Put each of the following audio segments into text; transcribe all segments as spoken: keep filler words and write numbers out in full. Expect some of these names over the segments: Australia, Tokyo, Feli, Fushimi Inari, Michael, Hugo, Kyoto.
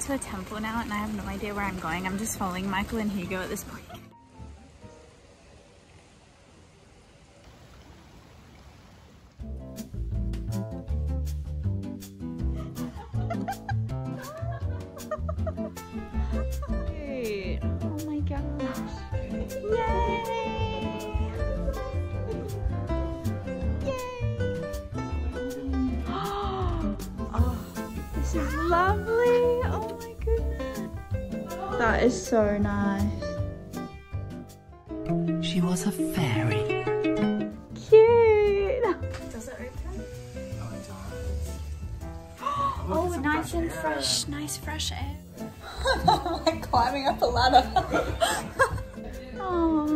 To a temple now, and I have no idea where I'm going. I'm just following Michael and Hugo at this point. Hey. Oh my gosh. Yay! Yay! Oh, this is lovely. That is so nice. She was a fairy. Cute! Does it open? No, it does. Oh, oh nice and air. fresh, nice fresh air. I'm like climbing up a ladder. Oh.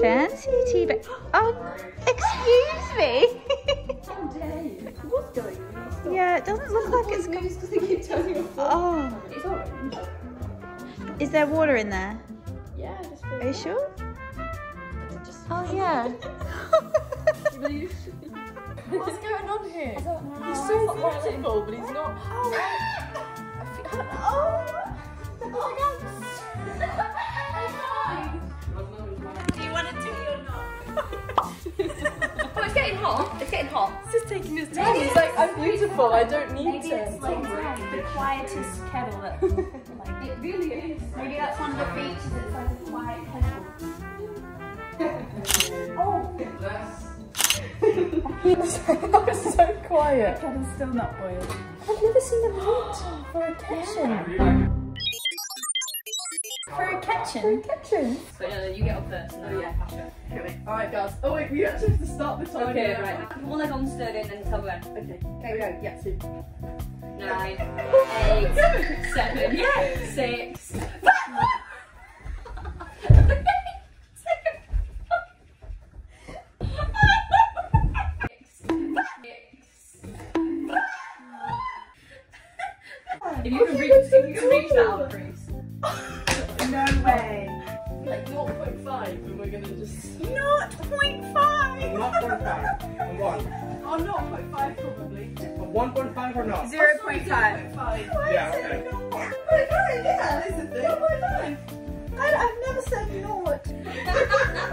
Fancy tea bag. Oh, excuse me. How dare you? What's going on? Yeah, it doesn't look like it's good because they keep turning off. Oh, it's orange. Is there water in there? Yeah, I just. Are you sure? Just oh yeah. What's going on here? I don't know. He's so beautiful, but he's not. Oh. Oh. Do you want to do it or not? It's getting hot. It's getting hot. It's just taking his time. He's like, I'm beautiful. I don't need Maybe to. Maybe it's like the quietest kettle. That, like, it really is. Maybe that's one of the features. It's like a quiet kettle. Oh. That was so quiet. The kettle's still not boiled. I've never seen them hot for a kitchen. For a kitchen? For a kitchen. But no, no, you get up first. Oh yeah. After. Okay. Alright guys. Oh wait, we actually have to start the timer. Okay, now. Right. All like on stirred in and cover in. Okay. There we go. Yeah, two. Nine. Eight. Seven. Yeah. Six. If you can reach, if you can reach that out, Bruce. No way. Like zero point five, and we're gonna just. Not zero point five. not zero point five. And what? Oh, not zero point five probably. one point five or not? zero point five. Yeah. Okay. No. Oh my god! Yeah, isn't it? zero point five. I, I've never said naught.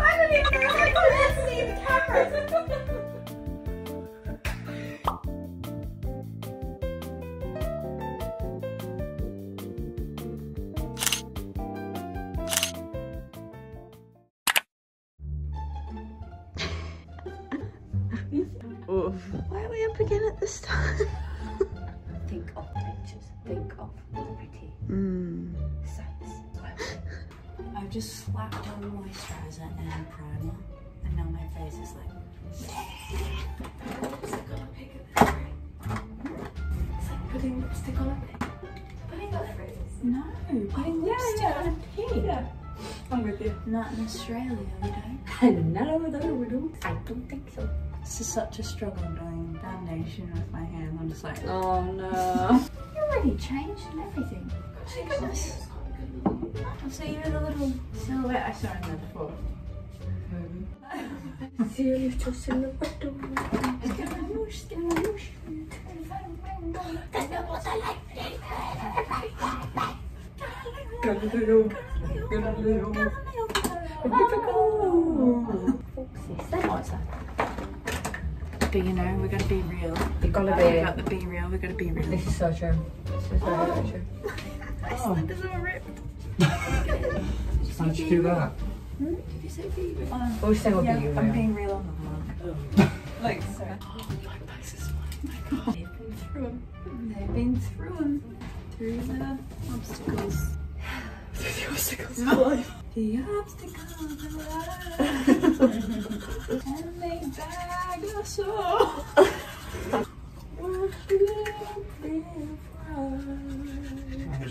I don't even know if I can see the camera. Oof. Why are we up again at this time? Think of pictures. Think of pretty mm. sights. I've just slapped on moisturiser and primer, and now my face is like. Lipstick on a pig at this rate. It's like putting lipstick on a pig. Putting lipstick on a pig. No, putting yeah, lipstick yeah. on a pig. Yeah. I'm with you. Not in Australia, we don't. Not over there, we don't. I don't think so. This is such a struggle doing foundation with my hand. I'm just like, oh no. You already changed and everything. Oh my goodness. So you had a little silhouette I saw in there before. Feel your silhouette. That's not what I like. But you know, we're gonna be real. We've gotta be about the be real, we're gonna be real. This is so true. This is very, very true. My slippers are ripped. How did you do that? Hmm? Did you say be real? Um, we'll say we'll yeah, be real. I'm being real on the vlog. Like so. Oh, my bags is fine. Oh my god. They've been through them. They've been through them. Through the obstacles. obstacles of life. The obstacles of life. And they bag us all. We're living for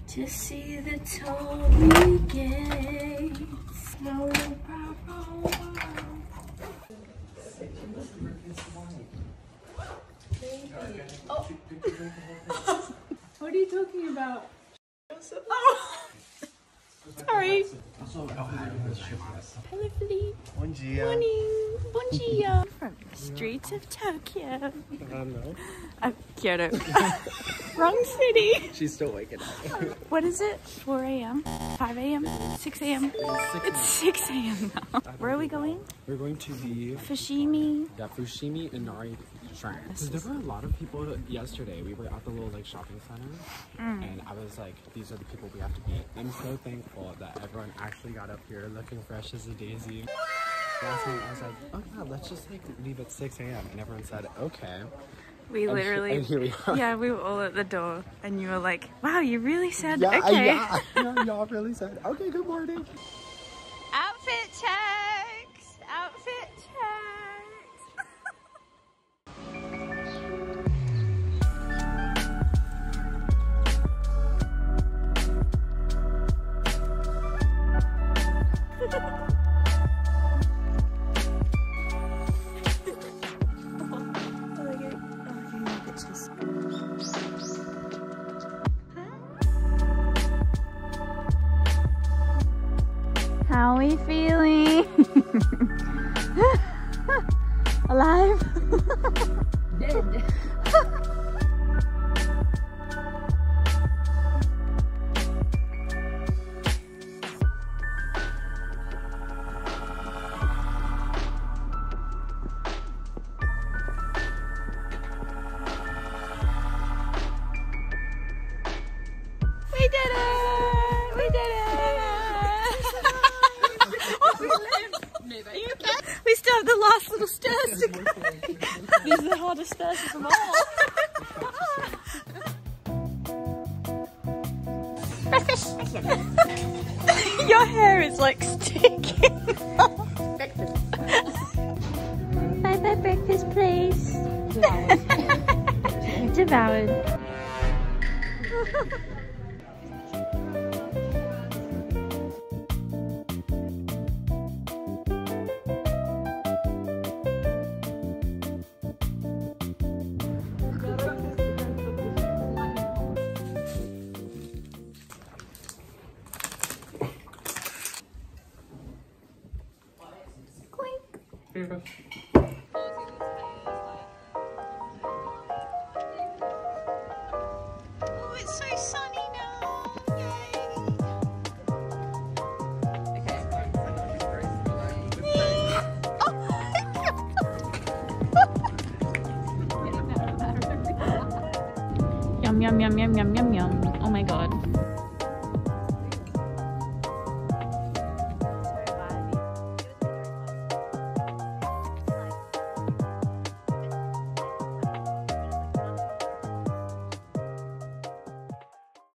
to see the Toby gates. No problem. Oh. What are you talking about? Oh. Sorry. Hello, Feli. Bom dia. Morning. Bom dia. From the streets of Tokyo. Uh, no. I'm Kyoto. Wrong city. She's still waking up. What is it? four A M? five A M? six A M? It's six A M now. Where are we going? We're going to the Fushimi. Yeah, Fushimi Inari. So there were a lot of people yesterday. We were at the little like shopping center, mm. and I was like, these are the people we have to beat. I'm so thankful that everyone actually got up here looking fresh as a daisy. Last night I was like, oh yeah, let's just like leave at six A M and everyone said okay. We and literally, and here we are. Yeah, we were all at the door, and you were like, wow, you really said yeah, okay. Yeah, yeah, y'all really said okay. Good morning. Outfit checks. Outfit checks. How we feeling? Alive? Dead. We did it! We did it! We lived! Maybe. We still have the last little stairs to go. These are the hardest stairs of them all. Your hair is like sticking. Breakfast. Bye bye breakfast, please. Devoured. Devoured. Beautiful. Oh, it's so sunny now. Yay. Okay. Yum, yum, yum, yum, yum, yum, yum.